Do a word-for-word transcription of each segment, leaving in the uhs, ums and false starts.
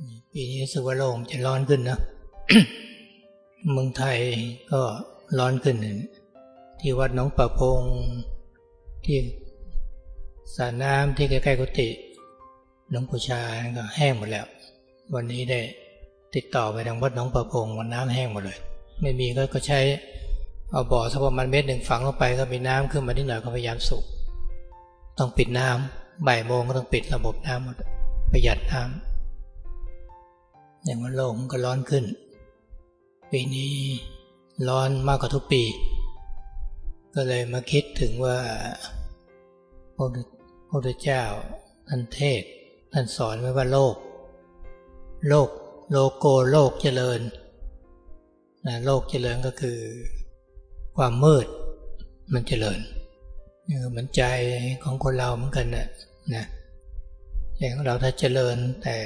ปีนี้รู้สึกว่าโลกจะร้อนขึ้นนะ เมืองไทยก็ร้อนขึ้นที่วัดหนองประพงที่สระน้ำที่ใกล้ๆกุฏิหลวงปู่ชาก็แห้งหมดแล้ววันนี้ได้ติดต่อไปทางวัดหนองประพงวันน้ำแห้งหมดเลยไม่มีก็ใช้เอาบ่อสักประมาณเมตรหนึ่งฝังลงไปก็มีน้ำขึ้นมานิดหน่อยก็พยายามสูบต้องปิดน้ำบ่ายโมงก็ต้องปิดระบบน้ำหมดประหยัดน้ำอย่างว่าโลกมันก็ร้อนขึ้นปีนี้ร้อนมากกว่าทุกปีก็เลยมาคิดถึงว่าพระพุทธเจ้าท่านเทศท่านสอนไว้ว่าโลกโลกโลโกโลกเจริญนะโลกเจริญก็คือความมืดมันเจริญเหมือนใจของคนเราเหมือนกันนะนะใจของเราถ้าเจริญแต่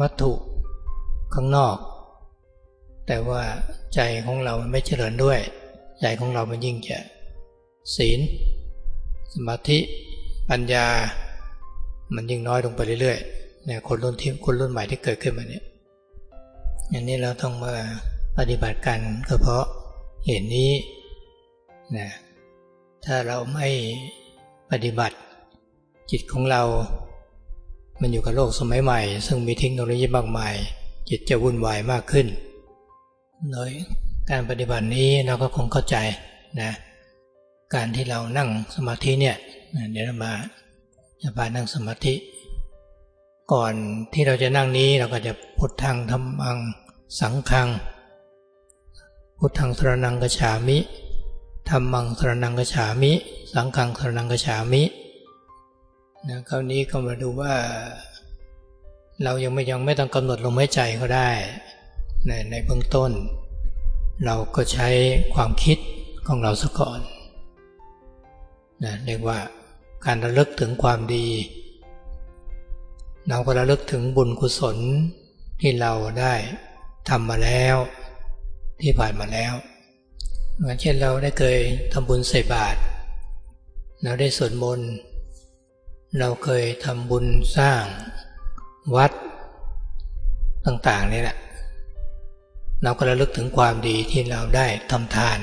วัตถุข้างนอกแต่ว่าใจของเรามันไม่เจริญด้วยใจของเรามันยิ่งจะศีลสมาธิปัญญามันยิ่งน้อยลงไปเรื่อยๆเนี่ยคนรุ่นที่คนรุ่นใหม่ที่เกิดขึ้นมาเนี่ยอย่างนี้เราต้องมาปฏิบัติกันก็เพราะเหตุนี้นะถ้าเราไม่ปฏิบัติจิตของเรามันอยู่กับโลกสมัยใหม่ซึ่งมีเทคโนโลยีมากมายจิตจะวุ่นวายมากขึ้นโดยการปฏิบัตินี้เราก็คงเข้าใจนะการที่เรานั่งสมาธิเนี่ยเดี๋ยวเรามาจะพานั่งสมาธิก่อนที่เราจะนั่งนี้เราก็จะพุทธังธัมมังสังฆังพุทธังสรณังคัจฉามิธัมมังสรณังคัจฉามิสังฆังสรณังคัจฉามินะคราวนี้ก็มาดูว่าเรายังไม่ยังไม่ต้องกำหนดลมหายใจก็ได้ในในเบื้องต้นเราก็ใช้ความคิดของเราซะก่อนนะเรียกว่าการระลึกถึงความดีเราก็ระลึกถึงบุญกุศลที่เราได้ทำมาแล้วที่ผ่านมาแล้วเหมือนเช่นเราได้เคยทำบุญใส่บาตรเราได้สวดมนต์เราเคยทำบุญสร้างวัดต่างๆนี่แหละเราก็ระลึกถึงความดีที่เราได้ทำทาน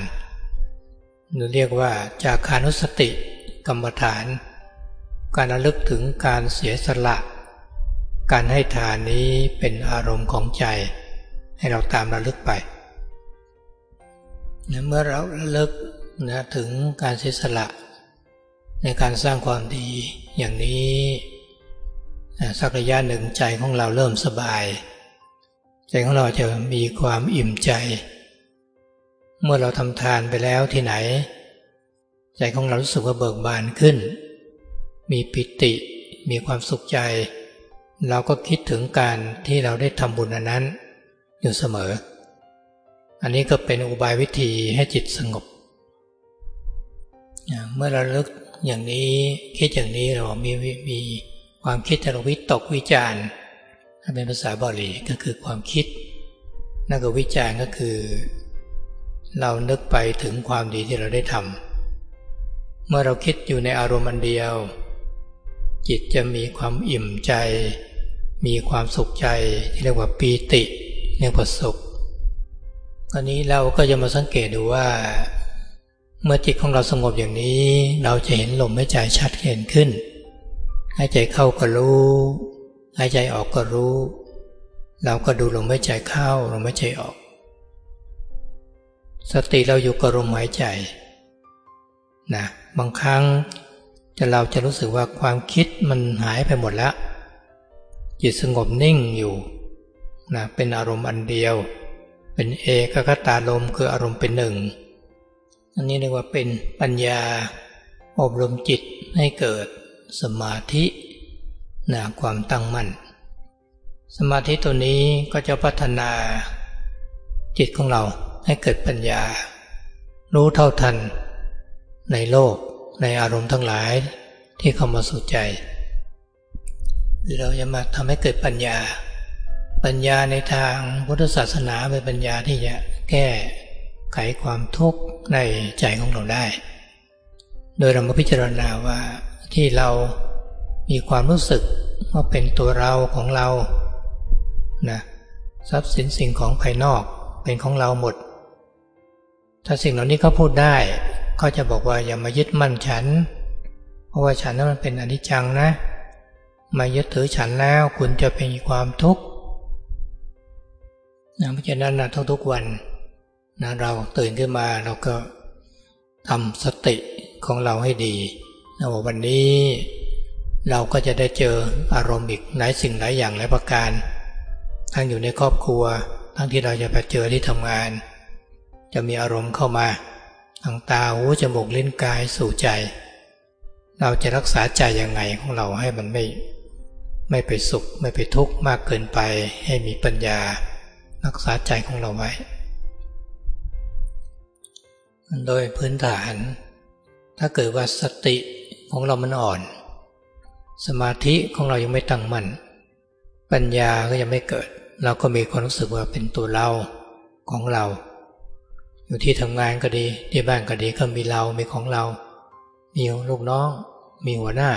เราเรียกว่าจาคานุสติกรรมฐานการระลึกถึงการเสียสละการให้ทานนี้เป็นอารมณ์ของใจให้เราตามระลึกไปนะเมื่อเราระลึกนะถึงการเสียสละในการสร้างความดีอย่างนี้นะสักระยะหนึ่งใจของเราเริ่มสบายใจของเราจะมีความอิ่มใจเมื่อเราทำทานไปแล้วที่ไหนใจของเรารู้สึกว่าเบิกบานขึ้นมีปิติมีความสุขใจเราก็คิดถึงการที่เราได้ทำบุญอันนั้นอยู่เสมออันนี้ก็เป็นอุบายวิธีให้จิตสงบเมื่อเราลึกอย่างนี้คิดอย่างนี้เรามีมีความคิดแต่เราวิตกวิจารณ์ถ้าเป็นภาษาบาลีก็คือความคิดนั่นก็วิจารณ์ก็คือเรานึกไปถึงความดีที่เราได้ทำเมื่อเราคิดอยู่ในอารมณ์อันเดียวจิตจะมีความอิ่มใจมีความสุขใจที่เรียกว่าปีติเรียกว่าสุขตอนนี้เราก็จะมาสังเกตดูว่าเมื่อจิตของเราสงบอย่างนี้เราจะเห็นลมหายใจชัดเจนขึ้นหายใจเข้าก็รู้หายใจออกก็รู้เราก็ดูลมหายใจเข้าลมหายใจออกสติเราอยู่กับลมหายใจนะบางครั้งจะเราจะรู้สึกว่าความคิดมันหายไปหมดแล้วจิตสงบนิ่งอยู่นะเป็นอารมณ์อันเดียวเป็นเอกคตารมณ์คืออารมณ์เป็นหนึ่งอันนี้เรียกว่าเป็นปัญญาอบรมจิตให้เกิดสมาธินะความตั้งมั่นสมาธิตัวนี้ก็จะพัฒนาจิตของเราให้เกิดปัญญารู้เท่าทันในโลกในอารมณ์ทั้งหลายที่เข้ามาสู่ใจเราจะมาทำให้เกิดปัญญาปัญญาในทางพุทธศาสนาเป็นปัญญาที่จะแก้ไขความทุกข์ในใจของเราได้โดยเรามาพิจารณาว่าที่เรามีความรู้สึกว่าเป็นตัวเราของเรา นะทรัพย์สินสิ่งของภายนอกเป็นของเราหมดถ้าสิ่งเหล่านี้เขาพูดได้ก็จะบอกว่าอย่ามายึดมั่นฉันเพราะว่าฉันนั้นมันเป็นอนิจจังนะมายึดถือฉันแล้วคุณจะเป็นความทุกข์นะเพราะฉะนั้นนะทุกๆวันนะเราตื่นขึ้นมาเราก็ทำสติของเราให้ดีนะว่าวันนี้เราก็จะได้เจออารมณ์อีกหลายสิ่งหลายอย่างหลายประการทั้งอยู่ในครอบครัวทั้งที่เราจะไปเจอที่ทำงานจะมีอารมณ์เข้ามาทางตาหูจมูกลิ้นกายสู่ใจเราจะรักษาใจยังไงของเราให้มันไม่ไม่ไปสุขไม่ไปทุกข์มากเกินไปให้มีปัญญารักษาใจของเราไว้โดยพื้นฐานถ้าเกิดว่าสติของเรามันอ่อนสมาธิของเรายังไม่ตั้งมั่นปัญญาก็ยังไม่เกิดเราก็มีความรู้สึกว่าเป็นตัวเราของเราอยู่ที่ทำงานก็ดีที่บ้านก็ดีก็มีเรามีของเรามีลูกน้องมีหัวหน้า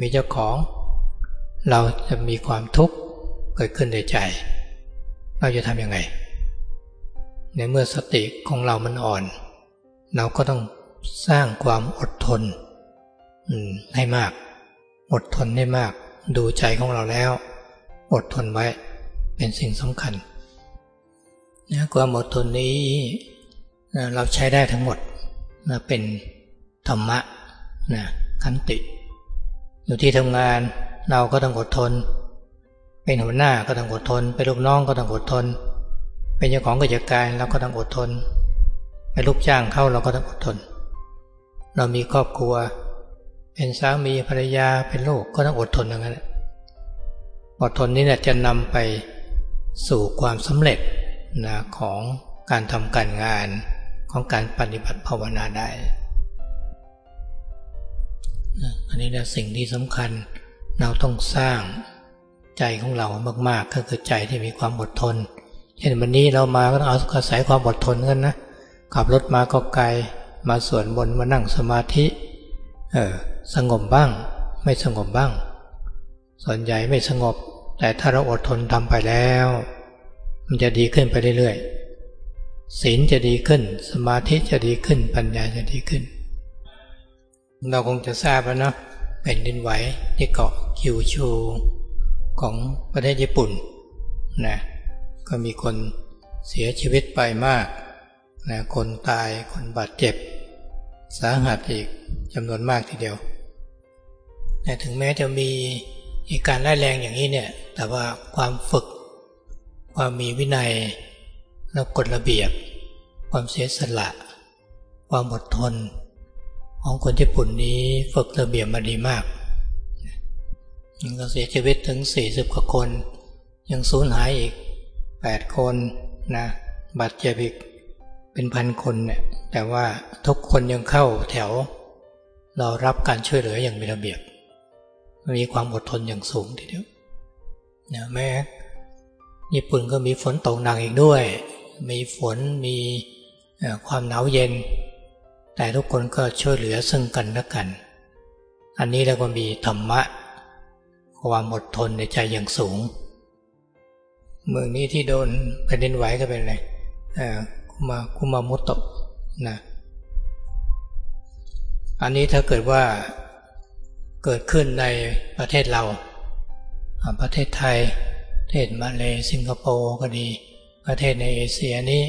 มีเจ้าของเราจะมีความทุกข์เกิดขึ้นในใจเราจะทำยังไงในเมื่อสติของเรามันอ่อนเราก็ต้องสร้างความอดทนให้มากอดทนให้มากดูใจของเราแล้วอดทนไว้เป็นสิ่งสำคัญนะความอดทนนี้นะเราใช้ได้ทั้งหมดนะเป็นธรรมะนะขันติอยู่ที่ทำงานเราก็ต้องอดทนเป็นหัวหน้าก็ต้องอดทนเป็นลูกน้องก็ต้องอดทนเป็นเจ้าของกิจการเราก็ต้องอดทนเป็นลูกจ้างเขาเราก็ต้องอดทนเรามีครอบครัวเป็นสามีภรรยาเป็นลูกก็ต้องอดทนอย่างนั้นอดทนนี้เนี่ยจะนำไปสู่ความสำเร็จนะของการทำการงานของการปฏิบัติภาวนาได้อันนี้เนี่ยสิ่งที่สำคัญเราต้องสร้างใจของเรามากๆก็คือใจที่มีความอดทนเช่นวันนี้เรามาก็ต้องอาศัยความอดทนกันนะขับรถมาก็ไกลมาสวดมนต์มานั่งสมาธิเออสงบบ้างไม่สงบบ้างส่วนใหญ่ไม่สงบแต่ถ้าเราอดทนทำไปแล้วมันจะดีขึ้นไปเรื่อยๆศีลจะดีขึ้นสมาธิจะดีขึ้นปัญญาจะดีขึ้นเราคงจะทราบแล้วเนาะแผ่นดินไหวที่เกาะคิวชูของประเทศญี่ปุ่นนะก็มีคนเสียชีวิตไปมากนะคนตายคนบาดเจ็บสาหัสอีกจำนวนมากทีเดียวนะถึงแม้จะมีการไล่แรงอย่างนี้เนี่ยแต่ว่าความฝึกความมีวินัยและกฎระเบียบความเสียสละความอดทนของคนญี่ปุ่นนี้ฝึกระเบียบมาดีมากก็เสียชีวิตถึงสี่สิบกว่าคนยังสูญหายอีกแปดคนนะบาดเจ็บอีกเป็นพันคนเนี่ยแต่ว่าทุกคนยังเข้าแถวรอรับการช่วยเหลืออย่างมีระเบียบมีความอดทนอย่างสูงทีเดียวนะแม้ญี่ปุ่นก็มีฝนตกหนักอีกด้วยมีฝนมีความหนาวเย็นแต่ทุกคนก็ช่วยเหลือซึ่งกันและกันอันนี้เราก็มีธรรมะความอดทนในใจอย่างสูงเมืองนี้ที่โดนแผ่นดินไหวก็เป็นอะไรคุมาคุมาโมโตะนะอันนี้ถ้าเกิดว่าเกิดขึ้นในประเทศเราประเทศไทยประเทศมาเลเซียสิงคโปร์ก็ดีประเทศในเอเชียนี้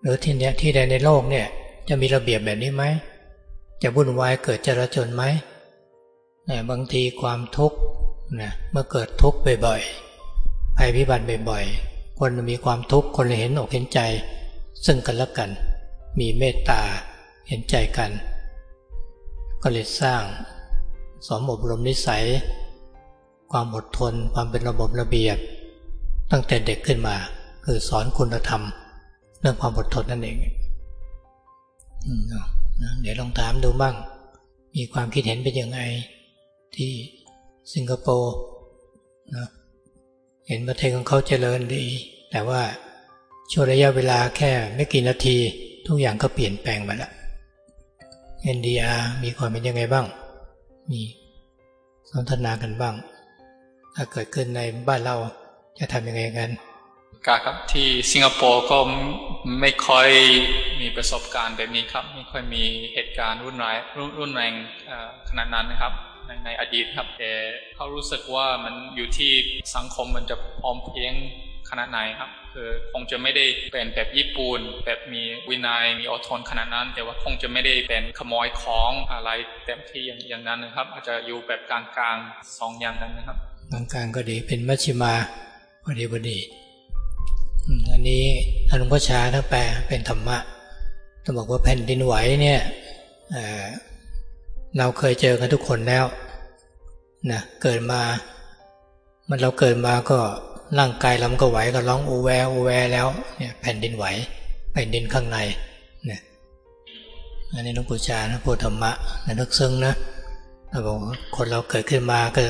หรือที่เนี้ยที่ใดในโลกเนี่ยจะมีระเบียบแบบนี้ไหมจะวุ่นวายเกิดจราจลไหมเนี่ยบางทีความทุกข์นะเมื่อเกิดทุกข์บ่อยๆภัยพิบัติบ่อยๆคนมีความทุกข์คนเห็นอกเห็นใจซึ่งกันและกันมีเมตตาเห็นใจกันก็เลยสร้างสมอบรมนิสัยความอดทนความเป็นระบบระเบียบตั้งแต่เด็กขึ้นมาคือสอนคุณธรรมเรื่องความอดทนนั่นเองเดี๋ยวลองถามดูบ้างมีความคิดเห็นเป็นยังไงที่สิงคโปร์นะเห็นประเทศของเขาเจริญดีแต่ว่าช่วงระยะเวลาแค่ไม่กี่นาทีทุกอย่างก็เปลี่ยนแปลงไปแล้ว เอ็น ดี อาร์ มีความเป็นยังไงบ้างมีสนทนากันบ้างถ้าเกิดขึ้นในบ้านเรา จะทำยังไงกันครับที่สิงคโปร์ก็ไม่ค่อยมีประสบการณ์แบบนี้ครับไม่ค่อยมีเหตุการณ์รุนแรงรุนแรงขนาดนั้นนะครับในอดีตครับแต่เขารู้สึกว่ามันอยู่ที่สังคมมันจะพร้อมเพียงขนาดไหนครับคือคงจะไม่ได้เป็นแบบญี่ปุ่นแบบมีวินัยมีอดทนขนาดนั้นแต่ว่าคงจะไม่ได้เป็นขโมยของอะไรเต็มที่อย่างนั้นนะครับอาจจะอยู่แบบกลางๆสองอย่างนั้นนะครับกลางๆก็ดีเป็นมัชฌิมาพอดีพอดีอันนี้ท่านหลวงพ่อชาท่านแปลเป็นธรรมะต้องบอกว่าแผ่นดินไหวเนี่ย เ, เราเคยเจอกันทุกคนแล้วนะเกิดมามันเราเกิดมาก็ร่างกายเราก็ไหวก็ร้องโอแวโอแวแล้วเนี่ยแผ่นดินไหวแผ่นดินข้างในเนี่ยอันนี้หลวงพ่อชาท่านพูดธรรมะนะลึกซึ้งนะท่านบอกว่าคนเราเกิดขึ้นมาก็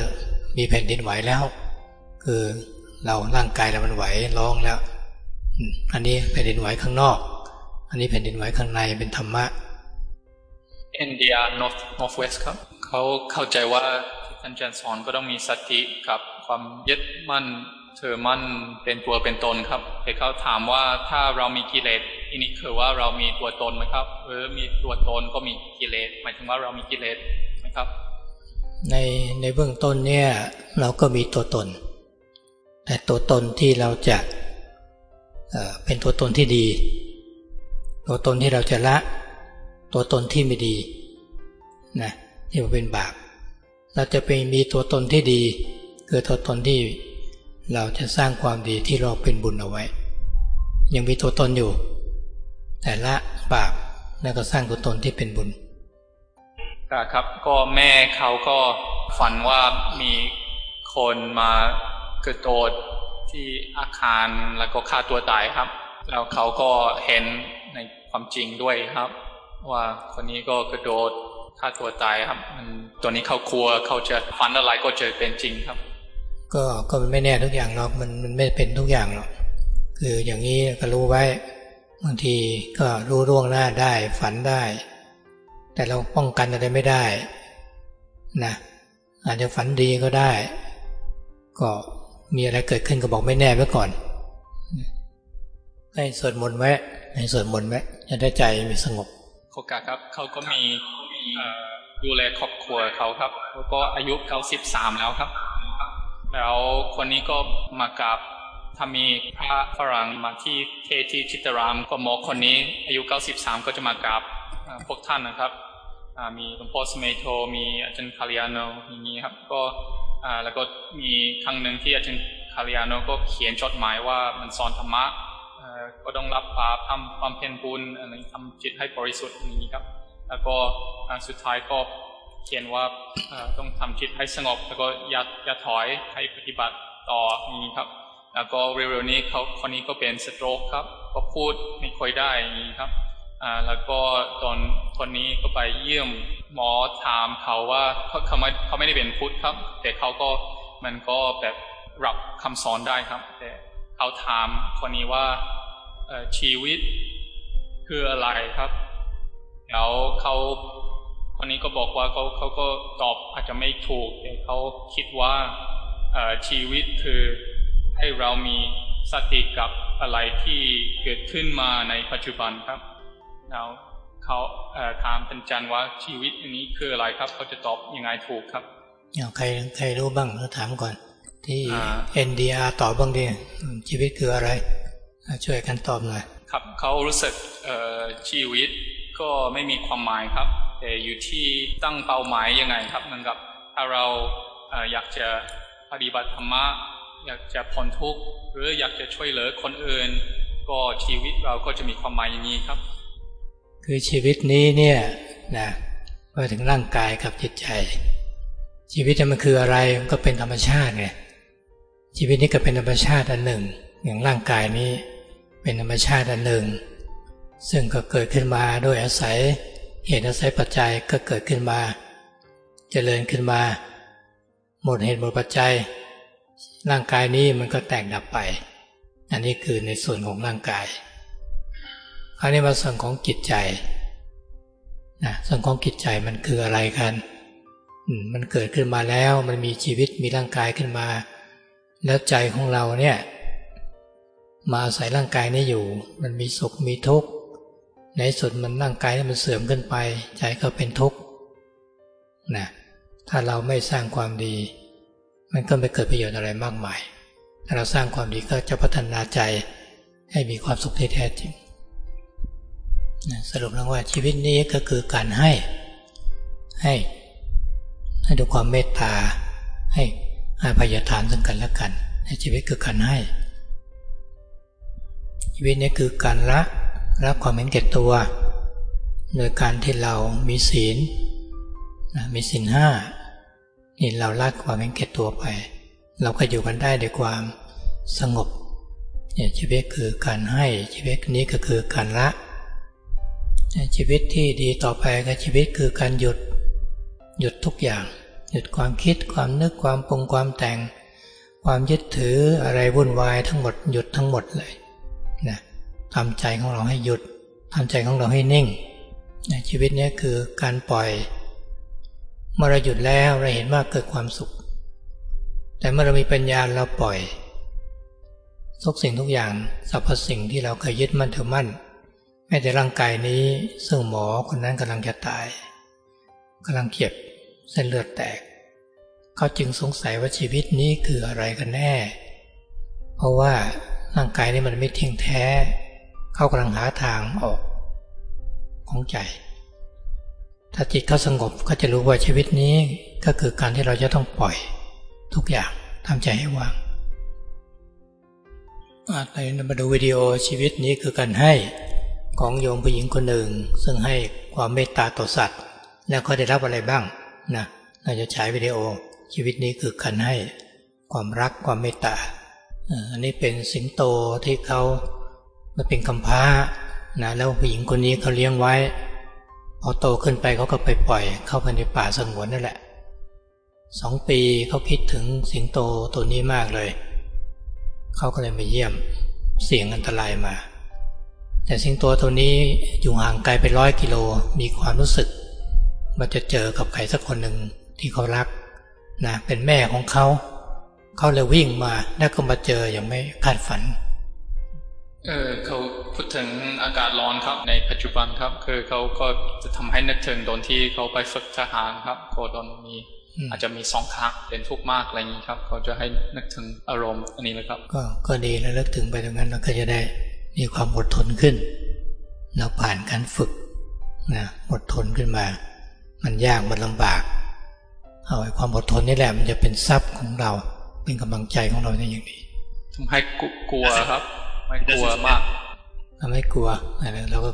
มีแผ่นดินไหวแล้วคือเราร่างกายเรามันไหวร้องแล้วอันนี้แผ่นดินไหวข้างนอกอันนี้แผ่นดินไหวข้างในเป็นธรรมะอินเดีย north northwest ครับเขาเข้าใจว่าท่านอาจารย์สอนก็ต้องมีสติกับความยึดมั่นเธอมั่นเป็นตัวเป็นตนครับแต่เขาถามว่าถ้าเรามีกิเลสอันนี้คือว่าเรามีตัวตนไหมครับเออมีตัวตนก็มีกิเลสหมายถึงว่าเรามีกิเลสไหมครับในในเบื้องต้นเนี่ยเราก็มีตัวตนแต่ตัวตนที่เราจะเป็นตัวตนที่ดีตัวตนที่เราจะละตัวตนที่ไม่ดีนะที่มันเป็นบาปเราจะไปมีตัวตนที่ดีคือตัวตนที่เราจะสร้างความดีที่เราเป็นบุญเอาไว้ยังมีตัวตนอยู่แต่ละบาปแล้วก็สร้างตัวตนที่เป็นบุญครับก็แม่เขาก็ฝันว่ามีคนมากระโดดที่อาคารแล้วก็ฆ่าตัวตายครับแล้วเขาก็เห็นในความจริงด้วยครับว่าคนนี้ก็กระโดดฆ่าตัวตายครับมันตัวนี้เขากลัวเขาจะฝันอะไรก็จะเป็นจริงครับก็ก็มันไม่แน่ทุกอย่างหรอกมันมันไม่เป็นทุกอย่างหรอกคืออย่างนี้ก็รู้ไว้บางทีก็รู้ล่วงหน้าได้ฝันได้แต่เราป้องกันอะไรไม่ได้นะอาจจะฝันดีก็ได้ก็มีอะไรเกิดขึ้นก็บอกไม่แน่ไว้ก่อนให้สวดมนต์ไว้ให้สวดมนต์ไว้จะได้ใจมีสงบโคกะครับเขาก็มีดูแลครอบครัวเขาครับแล้วก็อายุเขาสิบสามแล้วครับแล้วคนนี้ก็มากับถ้ามีพระฝรั่งมาที่เทที่จิตรามก็หมอคนนี้อายุเก้าสิบสามก็จะมากับพวกท่านนะครับมีหลวงพ่อสเมโทมีอาจารย์คาริยาโนอย่างนี้ครับก็แล้วก็มีครั้งหนึ่งที่อาจารย์คาริยาโนก็เขียนจดหมายว่ามันสอนธรรมะก็ต้องรับบาปทำความเพียรบุญอะไรทำจิตให้บริสุทธิ์อย่างนี้ครับแล้วก็สุดท้ายก็เขียนว่าต้องทำจิตให้สงบแล้วก็อย่าอย่าถอยให้ปฏิบัติต่ออย่างนี้ครับแล้วก็เร็วๆนี้เขาคนนี้ก็เป็นสโตรกครับก็พูดไม่ค่อยได้อย่างนี้ครับแล้วก็ตอนคนนี้ก็ไปเยี่ยมหมอถามเขาว่าเขาไม่เขาไม่ได้เป็นพุทธครับแต่เขาก็มันก็แบบรับคำสอนได้ครับแต่เขาถามคนนี้ว่าชีวิตคืออะไรครับแล้วเขาคนนี้ก็บอกว่าเขาเขาก็ตอบอาจจะไม่ถูกแต่เขาคิดว่าชีวิตคือให้เรามีสติกับอะไรที่เกิดขึ้นมาในปัจจุบันครับแล้วเขาถามท่านอาจารย์ว่าชีวิตอันนี้คืออะไรครับเขาจะตอบยังไงถูกครับเอาใครใครรู้บ้างเขาถามก่อนที่ เอ็น ดี อาร์ ตอบบ้างดิชีวิตคืออะไรช่วยกันตอบหน่อยครับเขารู้สึกชีวิตก็ไม่มีความหมายครับแต่อยู่ที่ตั้งเป้าหมายยังไงครับเหมือนกับถ้าเราอยากจะปฏิบัติธรรมะอยากจะพ้นทุกข์หรืออยากจะช่วยเหลือคนอื่นก็ชีวิตเราก็จะมีความหมายอย่างนี้ครับคือชีวิตนี้เนี่ยนะมาถึงร่างกายกับจิตใจชีวิตมันคืออะไรมันก็เป็นธรรมชาติไงชีวิตนี้ก็เป็นธรรมชาติอันหนึ่งอย่างร่างกายนี้เป็นธรรมชาติอันหนึ่งซึ่งก็เกิดขึ้นมาโดยอาศัยเหตุอาศัยปัจจัยก็เกิดขึ้นมาเจริญขึ้นมาหมดเหตุหมดปัจจัยร่างกายนี้มันก็แตกดับไปอันนี้คือในส่วนของร่างกายคราวนี้มาส่วนของจิตใจนะส่วนของจิตใจมันคืออะไรกันมันเกิดขึ้นมาแล้วมันมีชีวิตมีร่างกายขึ้นมา แล้วใจของเราเนี่ยมาอาศัยร่างกายนี้อยู่มันมีสุขมีทุกข์ในสุดมันร่างกายนี่มันเสื่อมขึ้นไปใจก็เป็นทุกข์นะถ้าเราไม่สร้างความดีมันก็ไม่เกิดประโยชน์อะไรมากมายถ้าเราสร้างความดีก็จะพัฒนาใจให้มีความสุขที่แท้จริงนะสรุปแล้วว่าชีวิตนี้ก็คือการให้ให้ให้ด้วยความเมตตาให้ให้พยาทานซึ่งกันและกันในชีวิตคือการให้ชีวิตนี้คือการละละความเห็นแก่ตัวโดยการที่เรามีศีลมีศีลห้านี่เราละความเห็นแก่ตัวไปเราก็อยู่กันได้ด้วยความสงบเนี่ยชีวิตคือการให้ชีวิตนี้ก็คือการละชีวิตที่ดีต่อไปก็ชีวิตคือการหยุดหยุดทุกอย่างหยุดความคิดความนึกความปรุงความแต่งความยึดถืออะไรวุ่นวายทั้งหมดหยุดทั้งหมดเลยนะทำใจของเราให้หยุดทำใจของเราให้นิ่งนะชีวิตนี้คือการปล่อยเมื่อเราหยุดแล้วเราเห็นว่าเกิดความสุขแต่เมื่อเรามีปัญญาเราปล่อยทุกสิ่งทุกอย่างสรรพสิ่งที่เราเคยยึดมั่นถือมั่นแม้แต่ร่างกายนี้ซึ่งหมอคนนั้นกำลังจะตายกำลังเจ็บเส้นเลือดแตกเขาจึงสงสัยว่าชีวิตนี้คืออะไรกันแน่เพราะว่าร่างกายนี้มันไม่เที่ยงแท้เขากำลังหาทางออกของใจถ้าจิตเขาสงบก็จะรู้ว่าชีวิตนี้ก็คือการที่เราจะต้องปล่อยทุกอย่างทำใจให้ว่างอาจจะมาดูวิดีโอชีวิตนี้คือการให้ของโยมผู้หญิงคนหนึ่งซึ่งให้ความเมตตาต่อสัตว์แล้วก็ได้รับอะไรบ้างนะเราจะฉายวิดีโอชีวิตนี้คือการให้ความรักความเมตตาอันนี้เป็นสิงโตที่เขามันเป็นกำพร้านะแล้วผู้หญิงคนนี้เขาเลี้ยงไว้พอโตขึ้นไปเขาก็ไปปล่อยเข้าไปในป่าสงวนนั่นแหละสองปีเขาคิดถึงสิงโตตัวนี้มากเลยเขาก็เลยมาเยี่ยมเสี่ยงอันตรายมาแต่สิงโตตัวนี้อยู่ห่างไกลไปร้อยกิโลมีความรู้สึกมันจะเจอกับใครสักคนหนึ่งที่เขารักนะเป็นแม่ของเขาเขาเลยวิ่งมาแล้วก็มาเจออย่างไม่คาดฝันเออเขาพูดถึงอากาศร้อนครับในปัจจุบันครับคือเขาก็จะทำให้นึกถึงตอนที่เขาไปฝึกทหารครับก็ตอนนี้อาจจะมีสองครั้งเป็นทุกข์มากอะไรอย่างนี้ครับเขาจะให้นึกถึงอารมณ์อันนี้เลยครับก็ก็ดีแล้วนึกถึงไปตรงนั้นเราก็จะได้มีความอดทนขึ้นเราผ่านการฝึกนะอดทนขึ้นมามันยากมันลำบากเอาไอ้ความอดทนนี่แหละมันจะเป็นทรัพย์ของเราเป็นกำลังใจของเราในอย่างนี้ทำให้กลัวครับไม่กลัวมากทำให้กลัวเราก็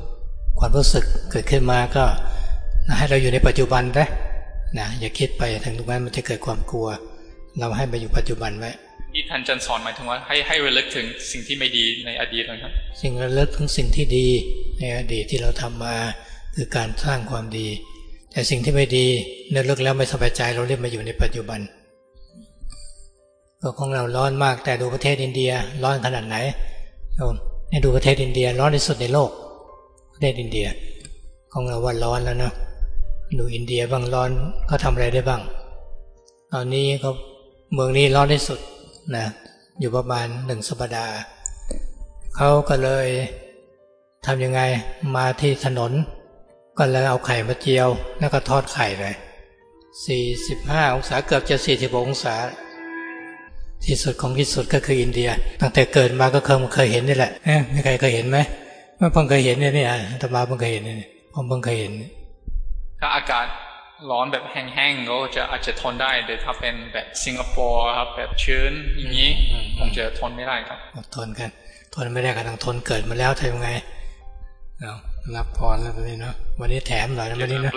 ความรู้สึกเกิดขึ้นมาก็ให้เราอยู่ในปัจจุบันไปนะอย่าคิดไปทางตรงนั้นมันจะเกิดความกลัวเราให้ไปอยู่ปัจจุบันไว้ที่ท่านอาจารย์สอนหมายถึงว่าให้ให้ระลึกถึงสิ่งที่ไม่ดีในอดีตนะครับสิ่งระลึกถึงสิ่งที่ดีในอดีตที่เราทำมาคือการสร้างความดีแต่สิ่งที่ไม่ดีระลึกแล้วไม่สบายใจเราเรียกมาอยู่ในปัจจุบันก็ของเราร้อนมากแต่ดูประเทศอินเดียร้อนขนาดไหนโยมให้ดูประเทศอินเดียร้อนที่สุดในโลกประเทศอินเดียของเราว่าร้อนแล้วนะดูอินเดียบ้างร้อนเขาทำอะไรได้บ้างตอนนี้เขาเมืองนี้ร้อนที่สุดนะอยู่ประมาณหนึ่งสัปดาห์เขาก็เลยทำยังไงมาที่ถนนก็เลยเอาไข่มาเจียวแล้วก็ทอดไข่เลยสี่สิบห้าองศาเกือบจะสี่สิบหกองศาที่สุดของที่สุดก็คืออินเดียตั้งแต่เกิดมาก็เคยเคยเห็นนี่แหละมีใครเคยเห็นไหมไม่เพิ่งเคยเห็นเนี่ยนี่อาตมาเพิ่งเคยเห็นเนี่ยผมเพิ่งเคยเห็นถ้าอากาศร้อนแบบแห้งๆก็จะอาจจะทนได้แต่ถ้าเป็นแบบสิงคโปร์ครับแบบชื้นอย่างนี้ผมจะทนไม่ได้ครับทนกันทนไม่ได้ก็ต้องทนเกิดมาแล้วทำยังไงเอารับพรแล้ววันนี้เนาะวันนี้แถมหน่อยนะวันนี้นะ